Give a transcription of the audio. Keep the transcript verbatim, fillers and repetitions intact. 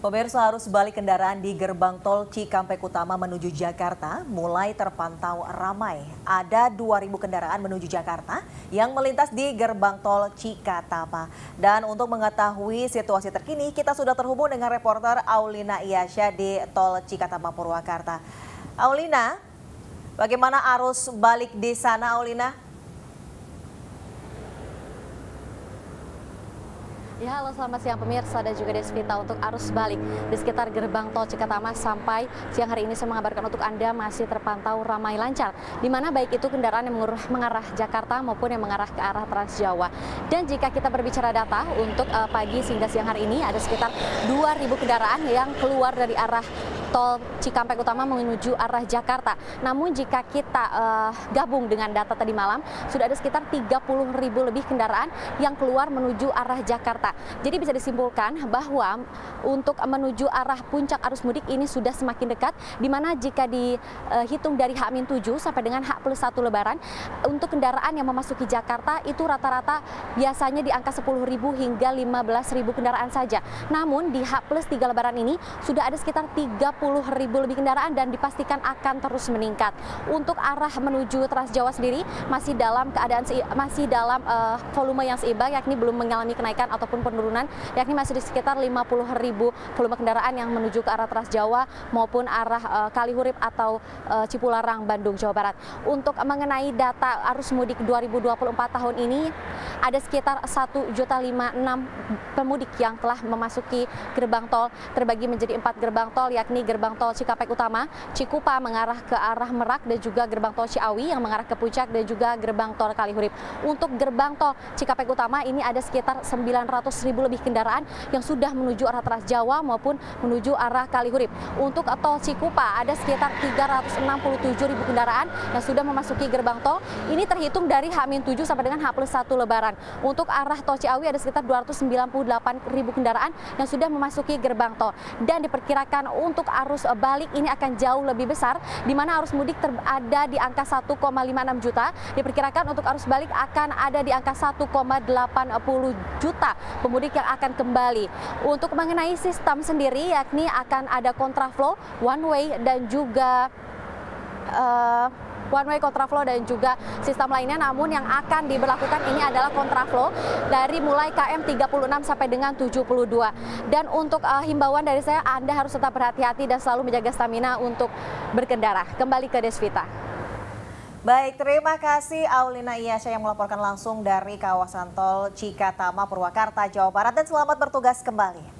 Pemirsa, arus balik kendaraan di gerbang tol Cikampek Utama menuju Jakarta mulai terpantau ramai. Ada dua ribu kendaraan menuju Jakarta yang melintas di gerbang tol Cikatama. Dan untuk mengetahui situasi terkini, kita sudah terhubung dengan reporter Aulina Iasyah di tol Cikatama Purwakarta. Aulina, bagaimana arus balik di sana, Aulina? Ya, halo, selamat siang pemirsa dan juga Desvita. Untuk arus balik di sekitar gerbang tol Cikatama sampai siang hari ini saya mengabarkan untuk Anda masih terpantau ramai lancar, di mana baik itu kendaraan yang mengarah Jakarta maupun yang mengarah ke arah Trans Jawa. Dan jika kita berbicara data untuk uh, pagi hingga siang hari ini ada sekitar dua ribu kendaraan yang keluar dari arah tol Cikampek Utama menuju arah Jakarta. Namun jika kita uh, gabung dengan data tadi malam, sudah ada sekitar tiga puluh ribu lebih kendaraan yang keluar menuju arah Jakarta. Jadi bisa disimpulkan bahwa untuk menuju arah puncak arus mudik ini sudah semakin dekat, di mana jika dihitung dari H minus tujuh sampai dengan H plus satu Lebaran, untuk kendaraan yang memasuki Jakarta itu rata-rata biasanya di angka sepuluh ribu hingga lima belas ribu kendaraan saja. Namun di H plus tiga Lebaran ini sudah ada sekitar tiga puluh ribu lebih kendaraan dan dipastikan akan terus meningkat. Untuk arah menuju Trans Jawa sendiri masih dalam keadaan masih dalam uh, volume yang seimbang, yakni belum mengalami kenaikan ataupun penurunan, yakni masih di sekitar lima puluh ribu volume kendaraan yang menuju ke arah Trans Jawa maupun arah uh, Kalihurip atau uh, Cipularang, Bandung, Jawa Barat. Untuk mengenai data arus mudik dua ribu dua puluh empat tahun ini ada sekitar satu koma lima enam juta pemudik yang telah memasuki gerbang tol, terbagi menjadi empat gerbang tol, yakni gerbang tol Cikampek Utama, Cikupa mengarah ke arah Merak, dan juga gerbang tol Ciawi yang mengarah ke Puncak, dan juga gerbang tol Kalihurip. Untuk gerbang tol Cikampek Utama ini ada sekitar sembilan ratus ribu lebih kendaraan yang sudah menuju arah Trans Jawa maupun menuju arah Kalihurip. Untuk tol Cikupa ada sekitar tiga ratus enam puluh tujuh ribu kendaraan yang sudah memasuki gerbang tol. Ini terhitung dari H minus tujuh sampai dengan H plus satu Lebaran. Untuk arah tol Ciawi ada sekitar dua ratus sembilan puluh delapan ribu kendaraan yang sudah memasuki gerbang tol. Dan diperkirakan untuk arus balik ini akan jauh lebih besar, di mana arus mudik ada di angka satu koma lima enam juta, diperkirakan untuk arus balik akan ada di angka satu koma delapan nol juta pemudik yang akan kembali. Untuk mengenai sistem sendiri, yakni akan ada kontraflow, one way, dan juga uh, one way, kontraflow, dan juga sistem lainnya. Namun yang akan diberlakukan ini adalah kontraflow dari mulai K M tiga puluh enam sampai dengan tujuh puluh dua. Dan untuk uh, himbauan dari saya, Anda harus tetap berhati-hati dan selalu menjaga stamina untuk berkendara. Kembali ke Desvita. Baik, terima kasih Aulina Iasyah yang melaporkan langsung dari kawasan tol Cikatama, Purwakarta, Jawa Barat, dan selamat bertugas kembali.